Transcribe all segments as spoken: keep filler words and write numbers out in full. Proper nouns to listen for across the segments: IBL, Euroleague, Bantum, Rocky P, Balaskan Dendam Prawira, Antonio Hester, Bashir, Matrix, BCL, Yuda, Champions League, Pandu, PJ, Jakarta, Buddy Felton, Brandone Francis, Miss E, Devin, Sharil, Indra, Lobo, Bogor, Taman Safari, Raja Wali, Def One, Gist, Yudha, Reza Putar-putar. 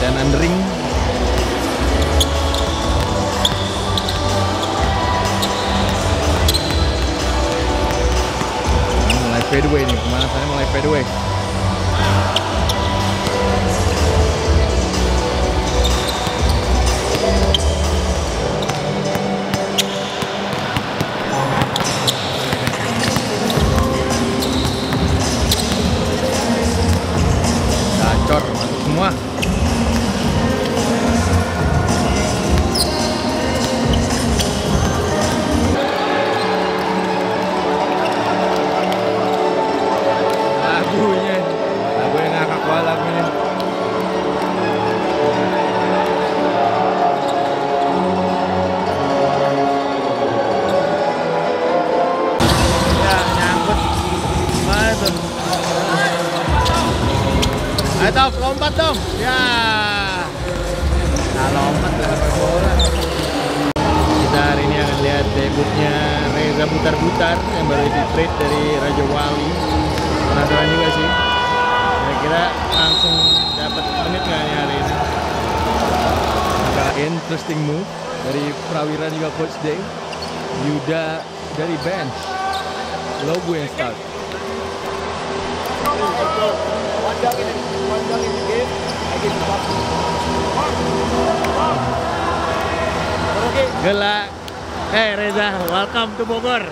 dan undering. Mulai fadeaway nih, pemanasannya mulai fadeaway. Semua lagunya lagunya ngakak banget lagunya. Ya nyangkut mana tuh. Ayo Tom, lompat Tom. Ya, nah lompat lempar bola. Kita hari ini akan lihat debutnya Reza Putar-putar yang baru di trade dari Raja Wali. Penasaran juga sih. Kira-kira langsung dapat menit nggak nih hari ini? Agak interesting move dari Prawira juga Coach Day. Yuda dari bench. Lobo yang start. One down in the one down in the game against Bashir. Okay. Gela. Hey Reza, welcome to Bogor.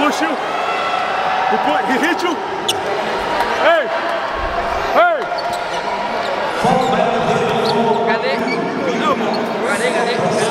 Push you. He, put, he hit you. Hey. Hey. Cadê? Cadê? Cadê? Cadê? Hey. Hey.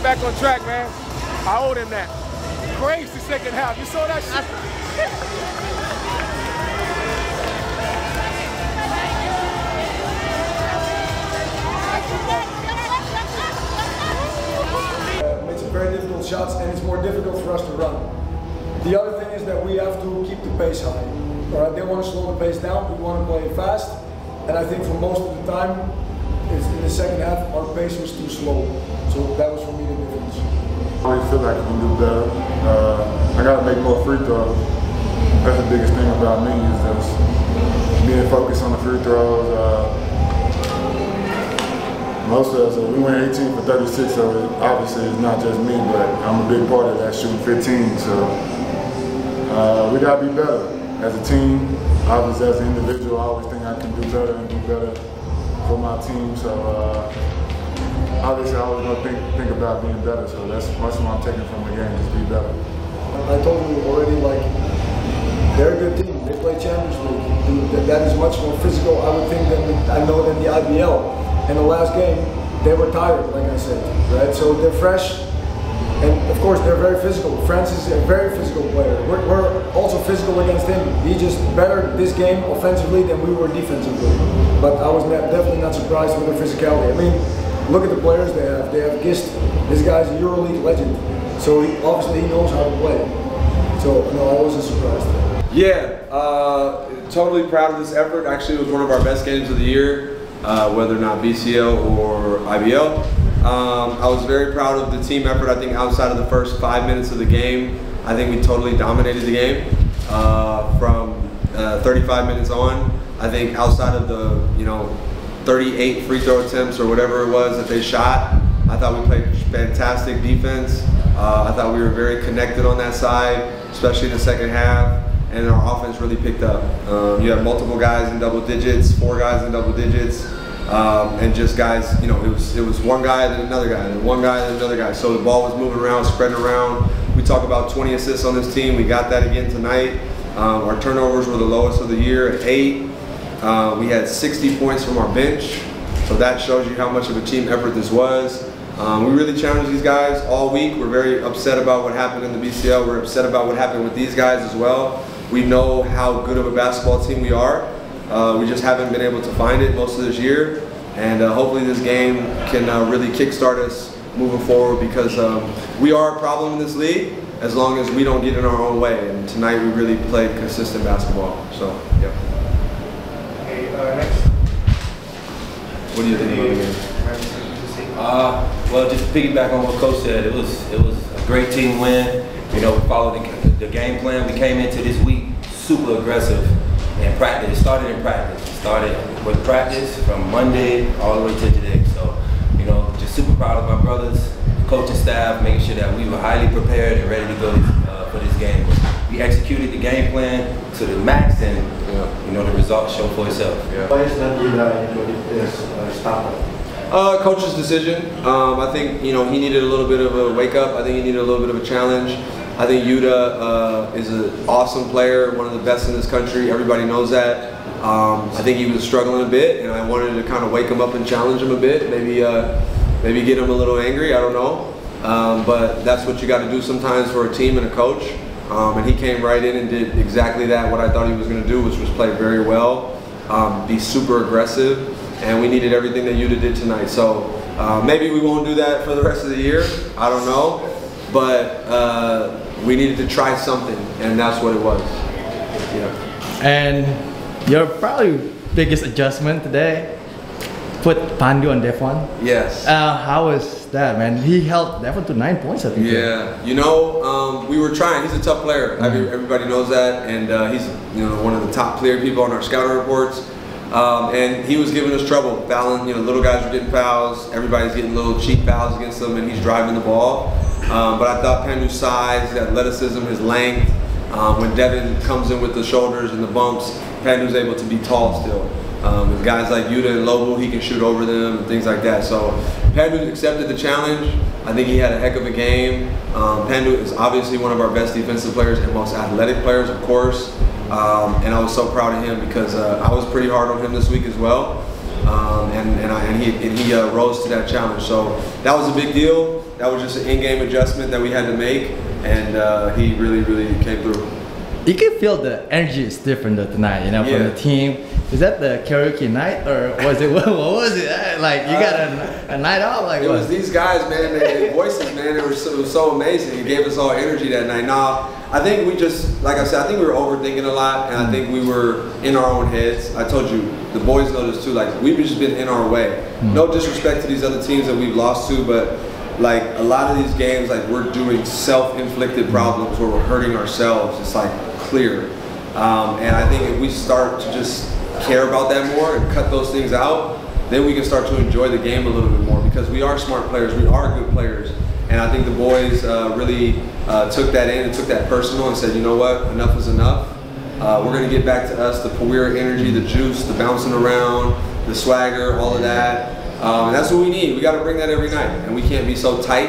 Back on track, man. I owed him that. Crazy the second half. You saw that shit? Uh, makes it very difficult shots, and it's more difficult for us to run. The other thing is that we have to keep the pace high. All right, they want to slow the pace down. We want to play fast, and I think for most of the time, it's in the second half, our pace was too slow. So that was for me the difference. I always feel like I can do better. Uh, I gotta make more free throws. That's the biggest thing about me, is just being focused on the free throws. Uh, most of us, uh, we went eighteen for thirty-six, so it, obviously it's not just me, but I'm a big part of that, shooting fifteen. So uh, we gotta be better as a team. Obviously as an individual, I always think I can do better and do better for my team. So. Uh, Obviously, I always want to think, think about being better, so that's, that's what I'm taking from the game, is be better. I told you already, like, they're a good team. They play Champions League. That is much more physical, I would think, than I know than the I B L. In the last game, they were tired, like I said, right? So they're fresh, and of course, they're very physical. France is a very physical player. We're, we're also physical against him. He just bettered this game offensively than we were defensively. But I was not, definitely not surprised with the physicality. I mean, look at the players they have. They have Gist. This guy's a Euroleague legend. So he, obviously he knows how to play. So no, I wasn't surprised. Yeah, uh, totally proud of this effort. Actually, it was one of our best games of the year, uh, whether or not B C L or I B L. Um, I was very proud of the team effort. I think outside of the first five minutes of the game, I think we totally dominated the game uh, from uh, thirty-five minutes on. I think outside of the, you know, thirty-eight free throw attempts or whatever it was that they shot. I thought we played fantastic defense. Uh, I thought we were very connected on that side, especially in the second half, and our offense really picked up. Um, you had multiple guys in double digits, four guys in double digits. um, and just guys, you know, it was it was one guy then another guy, then one guy then another guy. So the ball was moving around, spreading around. We talk about twenty assists on this team. We got that again tonight. Um, our turnovers were the lowest of the year at eight. Uh, we had sixty points from our bench, so that shows you how much of a team effort this was. Um, we really challenged these guys all week. We're very upset about what happened in the B C L. We're upset about what happened with these guys as well. We know how good of a basketball team we are. Uh, we just haven't been able to find it most of this year. And uh, hopefully this game can uh, really kickstart us moving forward, because um, we are a problem in this league as long as we don't get in our own way. And tonight we really played consistent basketball. So, yeah. Hey, uh, next. What do you think about the game? Uh, well, just piggyback on what Coach said, it was it was a great team win. You know, we followed the, the game plan. We came into this week super aggressive and practice. It started in practice. It started with practice from Monday all the way to today. So, you know, just super proud of my brothers, the coaching staff, making sure that we were highly prepared and ready to go uh, for this game. We executed the game plan to the max, and yeah. you know, the results show for itself. Yeah. Why is that Yuda stopped? Uh, coach's decision. Um, I think you know he needed a little bit of a wake up. I think he needed a little bit of a challenge. I think Yuda uh, is an awesome player, one of the best in this country. Everybody knows that. Um, I think he was struggling a bit, and I wanted to kind of wake him up and challenge him a bit. Maybe, uh, maybe get him a little angry. I don't know. Um, but that's what you got to do sometimes for a team and a coach. Um, and he came right in and did exactly that. What I thought he was going to do, which was play very well, um, be super aggressive. And we needed everything that Yuda did tonight. So uh, maybe we won't do that for the rest of the year. I don't know. But uh, we needed to try something, and that's what it was. Yeah. And your probably biggest adjustment today, put Pandu on Def One. Yes. Uh, how was that, man? He held Def One to nine points, I think. Yeah. You know, um, we were trying. He's a tough player. Mm-hmm. I mean, everybody knows that. And uh, he's you know one of the top player people on our scouting reports. Um, and he was giving us trouble, fouling, you know, little guys were getting fouls, everybody's getting little cheap fouls against them, and he's driving the ball. Um, but I thought Pandu's size, his athleticism, his length, um, when Devin comes in with the shoulders and the bumps, Pandu's able to be tall still. Um, with guys like Yuda and Lobo, he can shoot over them, and things like that. So Pandu accepted the challenge. I think he had a heck of a game. Um, Pandu is obviously one of our best defensive players and most athletic players, of course. Um, and I was so proud of him because uh, I was pretty hard on him this week as well, um, and, and, I, and he, and he uh, rose to that challenge. So that was a big deal. That was just an in-game adjustment that we had to make, and uh, he really, really came through. You can feel the energy is different tonight, you know, yeah. from the team. Is that the karaoke night, or was it, what, what was it? Like, you got a, a night off? Like, it what? was these guys, man, their voices, man, it was, so, it was so amazing. It gave us all energy that night. Now, I think we just, like I said, I think we were overthinking a lot, and I think we were in our own heads. I told you, the boys know this too, like, we've just been in our way. No disrespect to these other teams that we've lost to, but like, a lot of these games, like, we're doing self-inflicted problems where we're hurting ourselves. It's like, clear. Um, and I think if we start to just care about that more and cut those things out, then we can start to enjoy the game a little bit more, because we are smart players, we are good players, and I think the boys uh, really uh, took that in and took that personal and said, you know what, enough is enough. Uh, we're going to get back to us, the Prawira energy, the juice, the bouncing around, the swagger, all of that. Um, and that's what we need. We got to bring that every night, and we can't be so tight,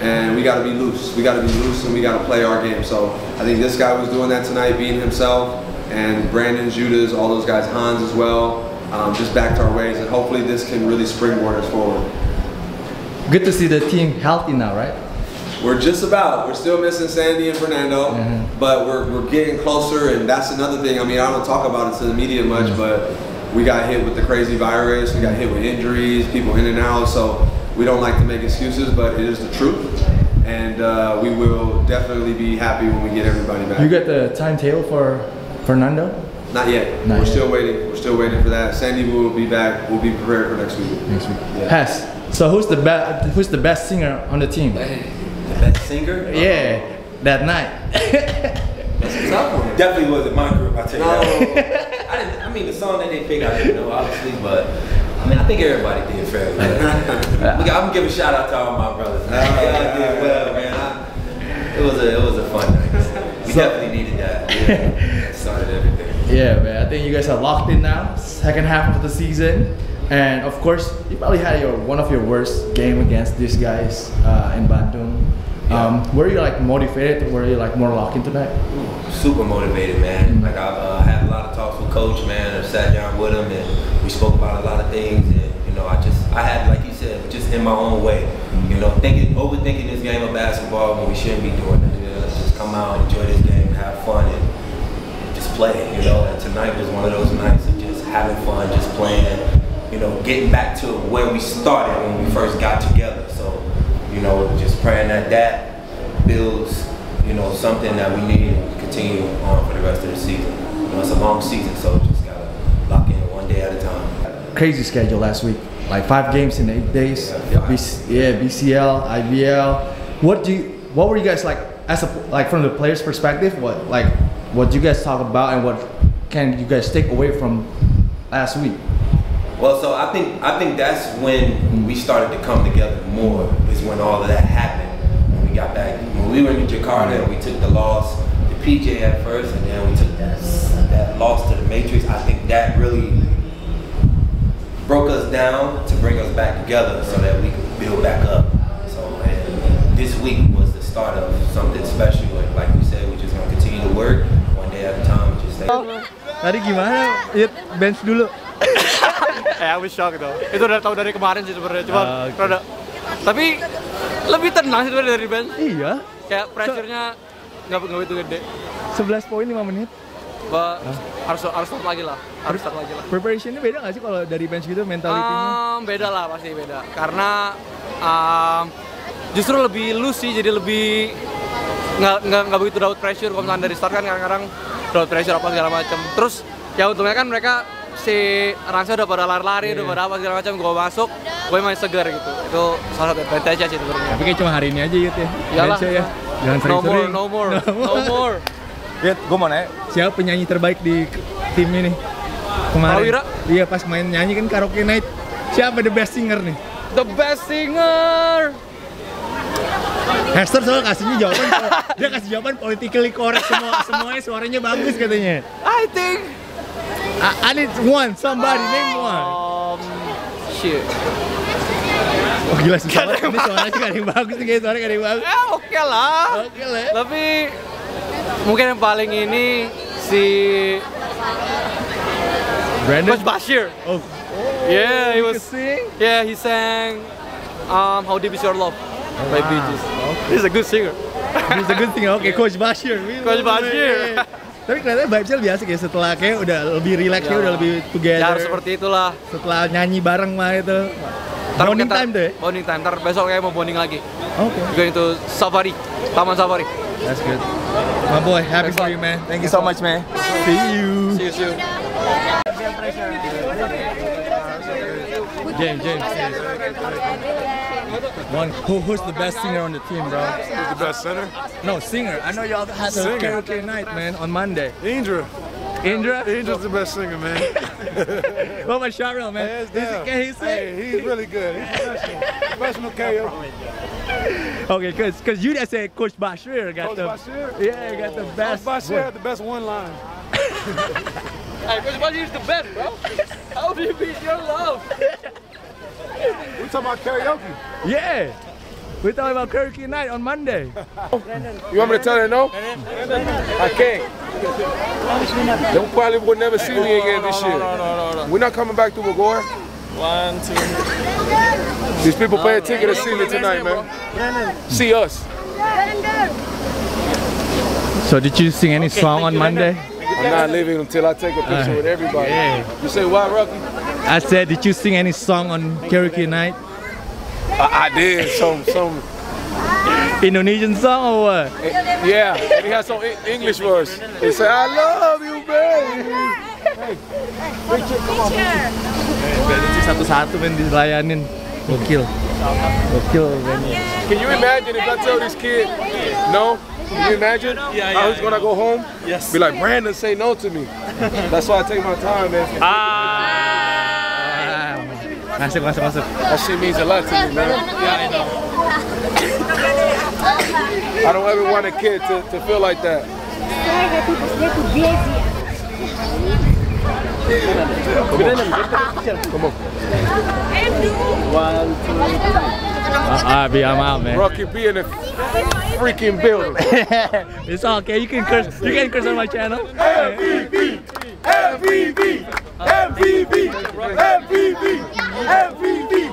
and we got to be loose. We got to be loose, and we got to play our game. So I think this guy was doing that tonight, being himself. And Brandon's, Judas, all those guys, Hans as well, um, just back to our ways, and hopefully this can really springboard us forward. Good to see the team healthy now, right? We're just about. We're still missing Sandy and Fernando, mm-hmm. but we're, we're getting closer, and that's another thing. I mean, I don't talk about it to the media much, mm-hmm. but we got hit with the crazy virus, we got hit with injuries, people in and out, so we don't like to make excuses, but it is the truth. And uh, we will definitely be happy when we get everybody back. You got the timetable for Fernando? Not yet. Not We're yet. still waiting. We're still waiting for that. Sandy will be back. We'll be prepared for next week. Next week. Yeah. Pass. So who's the best? Who's the best singer on the team? Hey, the best singer? Uh-oh. Yeah, that night. That's what's up for it. Definitely wasn't my group. I tell you no. that. I, didn't, I mean, the song that they picked, I didn't know obviously, but I mean, I think everybody did fairly well. I'm giving a shout out to all my brothers. Y'all did well, man. I, it was a it was a fun night. We so, definitely needed that. Yeah. Everything. Yeah, man. I think you guys are locked in now. Second half of the season. And of course, you probably had your one of your worst game against these guys uh, in Bantum. Yeah. Um, were you like motivated? Were you like more locked into that? Super motivated, man. Mm-hmm. Like I uh, had a lot of talks with Coach, man. I sat down with him and we spoke about a lot of things. And you know, I just I had, like you said, just in my own way. Mm-hmm. You know, thinking, overthinking this game of basketball when we shouldn't be doing it. You know, let's just come out, enjoy this game, have fun, and just play. You know, and tonight was one of those nights of just having fun, just playing. You know, getting back to where we started when we first got together. So, you know, just praying that that builds, you know, something that we need to continue on for the rest of the season. You know, it's a long season, so just gotta lock in one day at a time. Crazy schedule last week, like five games in eight days. Yeah, B C L, I B L. What do you, what were you guys like as a, like from the players' perspective? What like what you guys talk about and what can you guys take away from last week? Well, so I think I think that's when we started to come together more, is when all of that happened. When we got back, when we were in Jakarta, we took the loss to P J at first, and then we took that, that loss to the Matrix. I think that really broke us down to bring us back together so that we could build back up. So and this week was the start of something special. And like we said, we're just going to continue to work one day at a time. Just stay. Tadi gimana? It bench dulu. Eh, aku shock itu. Itu udah tahu dari kemarin sih sebenarnya. Cuma uh, okay. Rada, tapi lebih tenang sih dari bench. Iya. Kayak pressure-nya nggak nggak itu gede. sebelas poin lima menit. Bah, uh. harus harus start lagi lah. Harus start lagi lah. Preparation-nya beda nggak sih kalau dari bench gitu mentalitinya? Um, beda lah, pasti beda. Karena um, justru lebih loose sih, jadi lebih nggak nggak nggak begitu dapat pressure. Kalau misalnya dari start kan kadang-kadang dapat pressure apa segala macam. Terus ya untungnya kan mereka si Rangsa udah pada lari-lari, yeah. udah pada apa segala macam. Gue masuk, gue main segar gitu. Itu salah satu advantage sih sebenarnya. Tapi cuma hari ini aja gitu ya. Iyalah. Ya. Jangan sering-sering. No more, no more, no more. Yud, gue mau nanya, siapa penyanyi terbaik di tim ini kemarin? Prawira? Iya, pas main nyanyi kan karaoke night. Siapa the best singer nih? The best singer. Hester soalnya kasihnya jawaban, dia kasih jawaban politically correct semua, semuanya suaranya bagus katanya. I think I, I need one, somebody name one. Um, shit. Oh gila sih, ini suaranya gak ada yang bagus nih, suaranya gak ada yang bagus. Eh oke lah. Oke lah. Tapi mungkin yang paling ini si Brandon? Was Bashir. Oh. Oh. Yeah, he was. Sing? Yeah, he sang um, How Deep Is Your Love by P J. Wow. Okay. He's a good singer. He's a good singer. Oke, okay, Coach Bashir. Coach Bashir. Tapi kelihatannya vibesnya biasa kayak setelah kayak udah lebih relax ya, udah lebih together. Ya harus seperti itulah. Setelah nyanyi bareng mah itu. Ntar bonding time tuh ya? Bonding time, ntar besok kayak mau bonding lagi. Oke. Okay. Going to safari, Taman Safari. That's good. My boy, happy for you man. Thank you so much man. See you. See you, see you. James, James. One, who, who's the best singer on the team, bro? Who's the best singer? No, singer. I know y'all had a karaoke night, man, on Monday. Indra. Indra? Indra's the best singer, man. What about Sharil, man? Hands down. Can he sing? Hey, he's really good. He's professional. Professional karaoke. Okay, because because you just said Coach Bashir got Coach the Bashir? Yeah, got the best. Coach Bashir had the best one line. Hey, Coach Bashir's the best, bro. How do you beat your love? We talking about karaoke? Yeah, we talking about karaoke night on Monday. You want me to tell her no? I can't. They probably would never see hey, me again no, this no, year. No, no, no, no. We're not coming back to Bogor. One, two. These people no, pay a ticket to see me tonight, man. See us. So did you sing any okay, song on Monday? I'm not leaving until I take a picture uh, with everybody. Yeah. You say why, Rocky? I said, did you sing any song on karaoke night? I, I did, some some Indonesian song or what? It, yeah, we had some English words. They said, I love you, baby. Hey, Richard, come on. Hey, satu-satu men dilayanin. Gokil. Gokil. Can you imagine if I tell this kid no? Can you imagine? Yeah, yeah, I was yeah, gonna yeah. go home. Yes. Be like, Brandon, say no to me. That's why I take my time, man. Ah. Masuk, masuk, masuk. That shit means a lot to me, man. Yeah, I know. I don't ever want a kid to, to feel like that. Come on. One, two. Alright, B, I'm out, man. Rocky P in a freaking building. It's all okay. You can curse. You can curse on my channel. M V P, M V P, M V P, M V P, M V P.